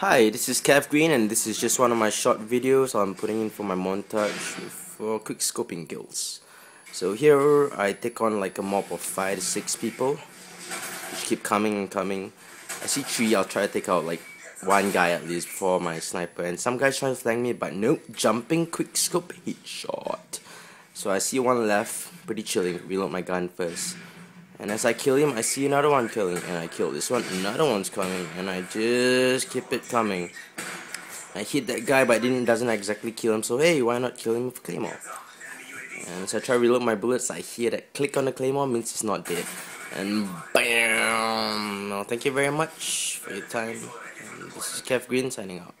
Hi, this is Kev Green, and this is just one of my short videos I'm putting in for my montage for quick scoping guilds. So here I take on like a mob of 5 to 6 people. They keep coming and coming. I see 3, I'll try to take out like one guy at least before my sniper, and some guys trying to flank me, but nope, jumping quick scope headshot. So I see one left, pretty chilling, reload my gun first. And as I kill him, I see another one killing, and I kill this one, another one's coming, and I just keep it coming. I hit that guy, but it doesn't exactly kill him, so hey, why not kill him with Claymore? And as I try to reload my bullets, I hear that click on the Claymore means he's not dead. And BAM! Well, thank you very much for your time. And this is Kev Green signing out.